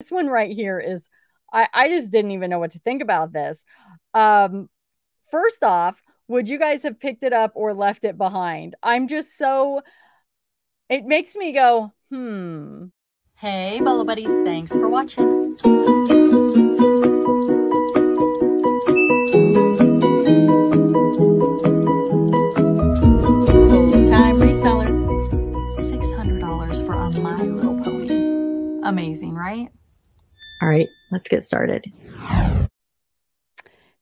This one right here is, I just didn't even know what to think about this. First off, would you guys have picked it up or left it behind? I'm just so, it makes me go, hmm. Hey, BOLO Buddies, thanks for watching. Full-time reseller. $600 for a My Little Pony. Amazing, right? All right, let's get started.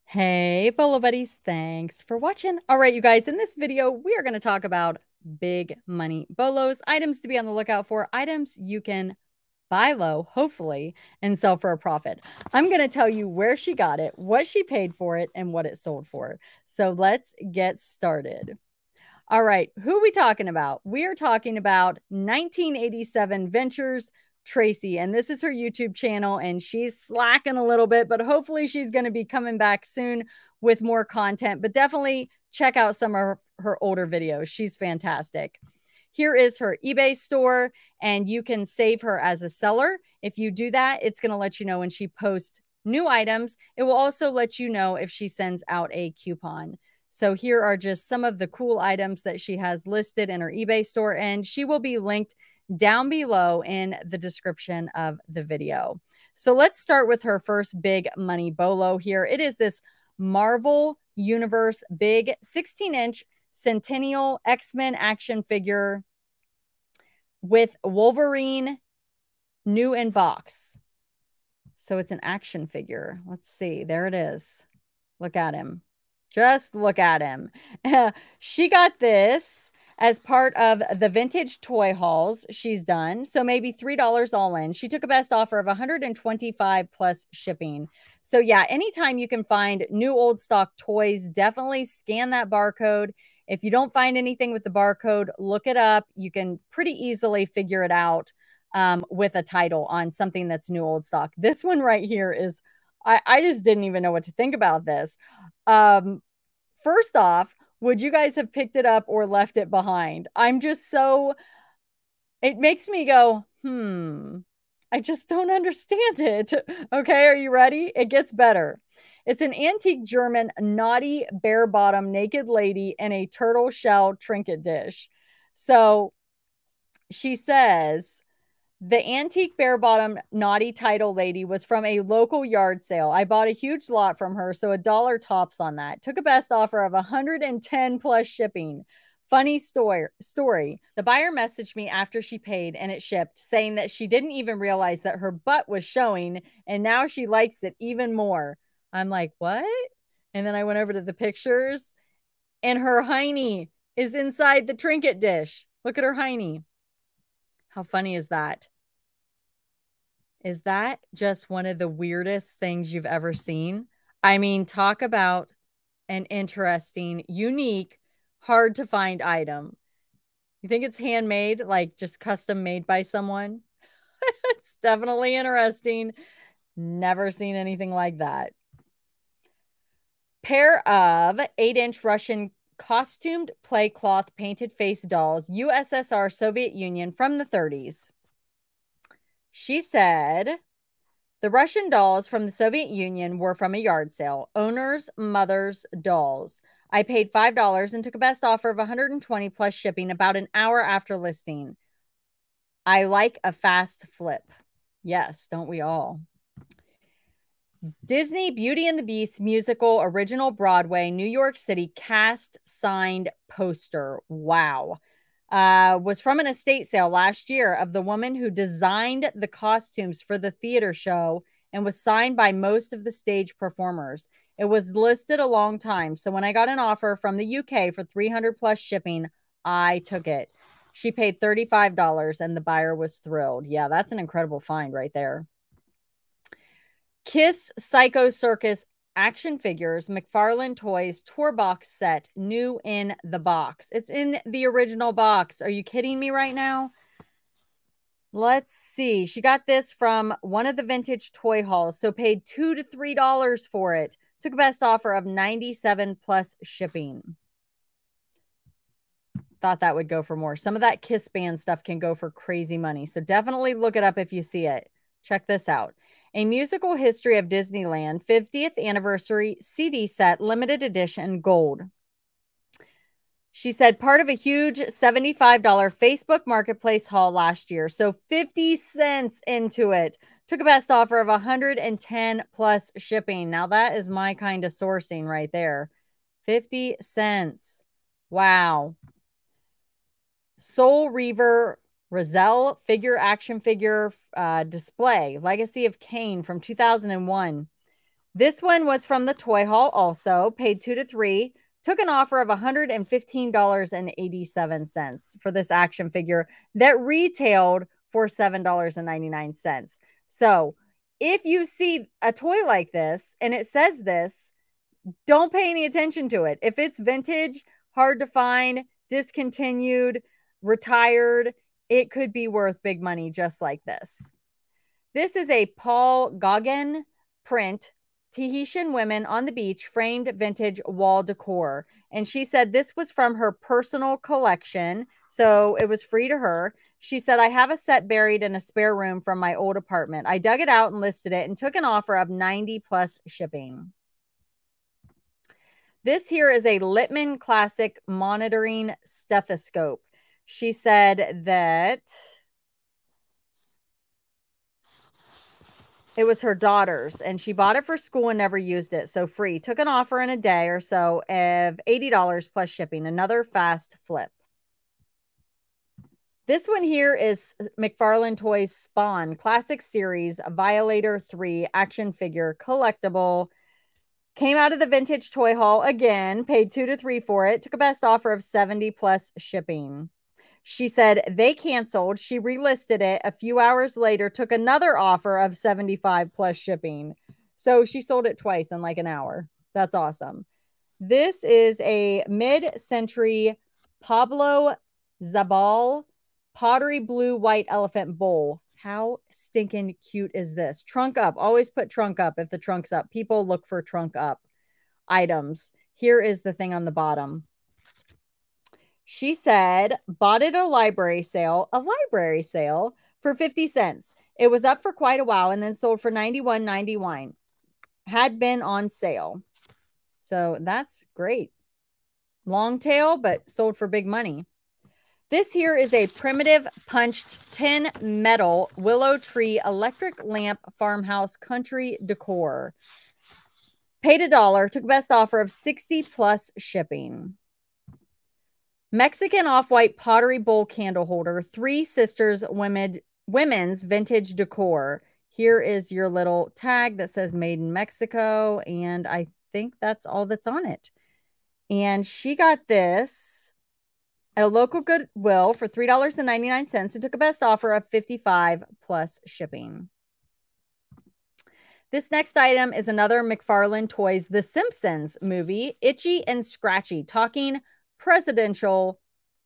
Hey, BOLO Buddies, thanks for watching. All right, you guys, in this video, we are going to talk about big money bolos, items to be on the lookout for, items you can buy low, hopefully, and sell for a profit. I'm going to tell you where she got it, what she paid for it, and what it sold for. So let's get started. All right, who are we talking about? We are talking about 1987 Ventures Tracy, and this is her YouTube channel, and she's slacking a little bit, but hopefully she's going to be coming back soon with more content. But definitely check out some of her older videos. She's fantastic. Here is her eBay store, and you can save her as a seller. If you do that, it's going to let you know when she posts new items. It will also let you know if she sends out a coupon. So here are just some of the cool items that she has listed in her eBay store, and she will be linked down below in the description of the video. So let's start with her first big money bolo here. It is this Marvel Universe big 16-inch Centennial X-Men action figure with Wolverine new in box. So it's an action figure. Let's see. There it is. Look at him. Just look at him. She got this as part of the vintage toy hauls she's done. So maybe $3 all in. She took a best offer of $125 plus shipping. So yeah, anytime you can find new old stock toys, definitely scan that barcode. If you don't find anything with the barcode, look it up. You can pretty easily figure it out with a title on something that's new old stock. This one right here is, I just didn't even know what to think about this. First off, would you guys have picked it up or left it behind? I'm just so, it makes me go, hmm, I just don't understand it. Okay, are you ready? It gets better. It's an antique German naughty bare bottom naked lady in a turtle shell trinket dish. So she says, the antique bare bottom naughty title lady was from a local yard sale. I bought a huge lot from her, so $1 tops on that. Took a best offer of $110 plus shipping. Funny story. The buyer messaged me after she paid and it shipped, saying that she didn't even realize that her butt was showing, and now she likes it even more. I'm like, what? And then I went over to the pictures, and her hiney is inside the trinket dish. Look at her hiney. How funny is that? Is that just one of the weirdest things you've ever seen? I mean, talk about an interesting, unique, hard to find item. You think it's handmade, like just custom made by someone? It's definitely interesting. Never seen anything like that. Pair of 8-inch Russian costumed play cloth painted face dolls, USSR Soviet Union, from the 30s. She said the Russian dolls from the Soviet Union were from a yard sale. Owner's mother's dolls. I paid $5 and took a best offer of $120 plus shipping about an hour after listing. I like a fast flip. Yes, don't we all? Disney Beauty and the Beast musical, original Broadway, New York City cast signed poster. Wow. Was from an estate sale last year of the woman who designed the costumes for the theater show and was signed by most of the stage performers. It was listed a long time. So when I got an offer from the UK for $300 plus shipping, I took it. She paid $35 and the buyer was thrilled. Yeah, that's an incredible find right there. Kiss Psycho Circus action figures, McFarlane Toys tour box set, new in the box. It's in the original box. Are you kidding me right now? Let's see. She got this from one of the vintage toy hauls, so paid $2 to $3 for it. Took a best offer of $97 plus shipping. Thought that would go for more. Some of that Kiss band stuff can go for crazy money, so definitely look it up if you see it. Check this out. A Musical History of Disneyland 50th Anniversary CD Set Limited Edition Gold. She said part of a huge $75 Facebook Marketplace haul last year. So 50 cents into it. Took a best offer of 110 plus shipping. Now that is my kind of sourcing right there. 50 cents. Wow. Soul Reaver Rizal figure action figure display. Legacy of Kane from 2001. This one was from the toy haul also. Paid 2 to 3. Took an offer of $115.87 for this action figure that retailed for $7.99. So if you see a toy like this and it says this, don't pay any attention to it. If it's vintage, hard to find, discontinued, retired, it could be worth big money just like this. This is a Paul Gauguin print, Tahitian Women on the Beach, framed vintage wall decor. And she said this was from her personal collection, so it was free to her. She said, I have a set buried in a spare room from my old apartment. I dug it out and listed it and took an offer of 90 plus shipping. This here is a Littman Classic monitoring stethoscope. She said that it was her daughter's and she bought it for school and never used it. So free. Took an offer in a day or so of $80 plus shipping. Another fast flip. This one here is McFarlane Toys Spawn Classic Series Violator 3 action figure collectible. Came out of the vintage toy haul again. Paid 2 to 3 for it. Took a best offer of 70 plus shipping. She said they canceled. She relisted it a few hours later, took another offer of 75 plus shipping. So she sold it twice in like an hour. That's awesome. This is a mid-century Pablo Zabal pottery blue white elephant bowl. How stinking cute is this? Trunk up. Always put trunk up if the trunk's up. People look for trunk up items. Here is the thing on the bottom. She said, bought it a library sale for 50 cents. It was up for quite a while and then sold for $91.91. Had been on sale. So that's great. Long tail, but sold for big money. This here is a primitive punched tin metal willow tree electric lamp farmhouse country decor. Paid $1, took best offer of 60 plus shipping. Mexican off-white pottery bowl candle holder, Three Sisters women's vintage decor. Here is your little tag that says made in Mexico. And I think that's all that's on it. And she got this at a local Goodwill for $3.99 and took a best offer of 55 plus shipping. This next item is another McFarlane Toys, The Simpsons movie, Itchy and Scratchy, talking presidential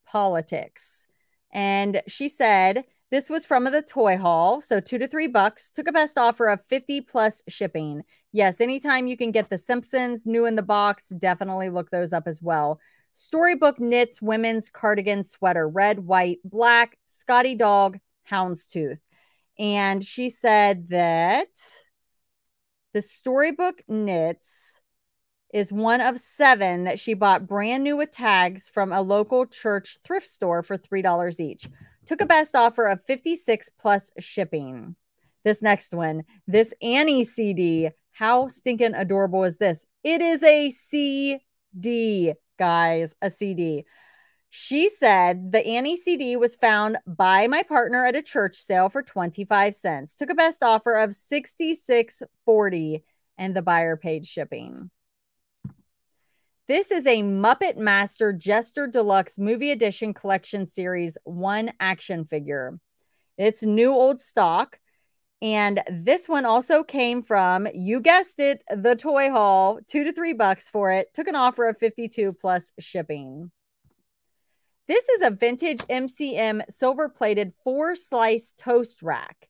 politics. And she said this was from the toy haul, so $2 to $3. Took a best offer of 50 plus shipping. Yes, anytime you can get The Simpsons new in the box, definitely look those up as well. Storybook Knits women's cardigan sweater, red, white, black, Scotty Dog, houndstooth. And she said that the Storybook Knits is one of 7 that she bought brand new with tags from a local church thrift store for $3 each. Took a best offer of 56 plus shipping. This next one, this Annie CD. How stinking adorable is this? It is a CD, guys, a CD. She said the Annie CD was found by my partner at a church sale for 25 cents. Took a best offer of $66.40 and the buyer paid shipping. This is a Muppet Master Jester Deluxe Movie Edition Collection Series 1 action figure. It's new old stock. And this one also came from, you guessed it, the toy haul. $2 to $3 for it. Took an offer of 52 plus shipping. This is a vintage MCM silver-plated 4-slice toast rack.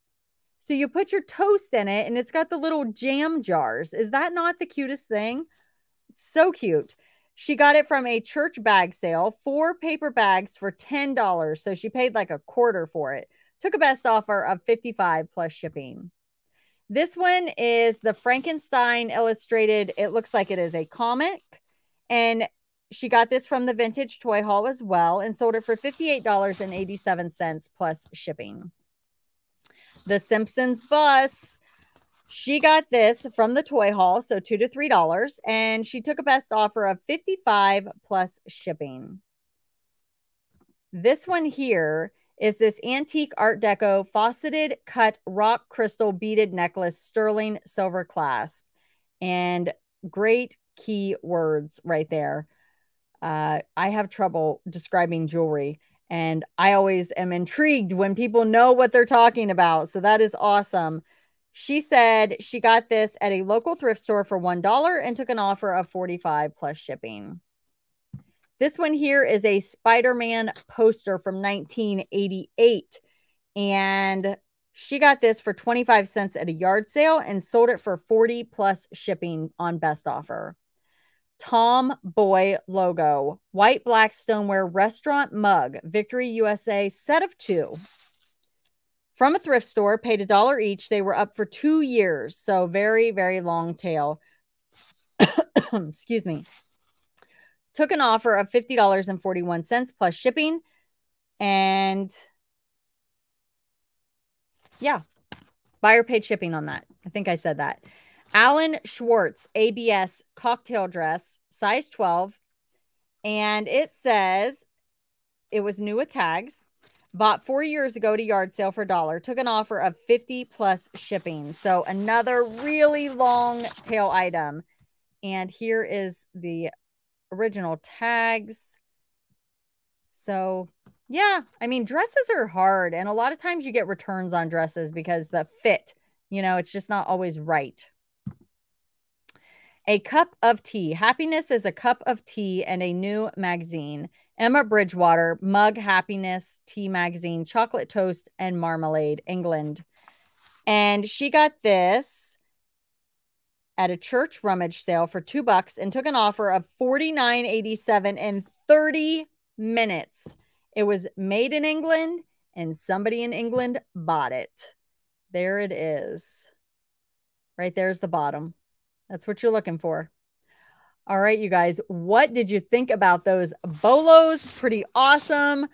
So you put your toast in it and it's got the little jam jars. Is that not the cutest thing? So cute. She got it from a church bag sale, 4 paper bags for $10. So she paid like a quarter for it. Took a best offer of 55 plus shipping. This one is the Frankenstein illustrated. It looks like it is a comic. And she got this from the Vintage Toy Haul as well and sold it for $58.87 plus shipping. The Simpsons bus. She got this from the toy haul, so $2 to $3. And she took a best offer of $55 plus shipping. This one here is this antique Art Deco fauceted cut rock crystal beaded necklace, sterling silver clasp. And great key words right there. I have trouble describing jewelry, and I always am intrigued when people know what they're talking about. So that is awesome. She said she got this at a local thrift store for $1 and took an offer of $45 plus shipping. This one here is a Spider-Man poster from 1988. And she got this for 25 cents at a yard sale and sold it for $40 plus shipping on best offer. Tomboy logo, white black stoneware restaurant mug, Victory USA set of 2. From a thrift store, paid $1 each. They were up for 2 years. So very, very long tail. Excuse me. Took an offer of $50.41 plus shipping. And yeah, buyer paid shipping on that. I think I said that. Alan Schwartz, ABS cocktail dress, size 12. And it says it was new with tags. Bought 4 years ago to yard sale for $1. Took an offer of $50 plus shipping. So another really long tail item. And here is the original tags. So yeah, I mean, dresses are hard. And a lot of times you get returns on dresses because the fit, you know, it's just not always right. A cup of tea. Happiness is a cup of tea and a new magazine. Emma Bridgewater, mug, happiness, tea magazine, chocolate toast, and marmalade, England. And she got this at a church rummage sale for $2 and took an offer of $49.87 in 30 minutes. It was made in England and somebody in England bought it. There it is. Right there's the bottom. That's what you're looking for. All right, you guys, what did you think about those bolos? Pretty awesome.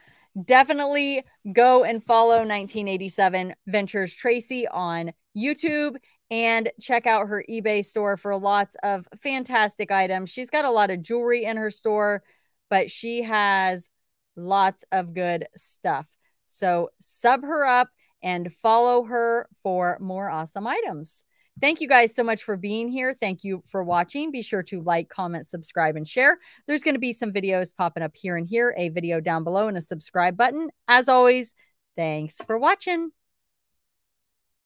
Definitely go and follow 1987 Ventures Tracy on YouTube and check out her eBay store for lots of fantastic items. She's got a lot of jewelry in her store, but she has lots of good stuff. So sub her up and follow her for more awesome items. Thank you guys so much for being here. Thank you for watching. Be sure to like, comment, subscribe, and share. There's going to be some videos popping up here and here, a video down below and a subscribe button. As always, thanks for watching.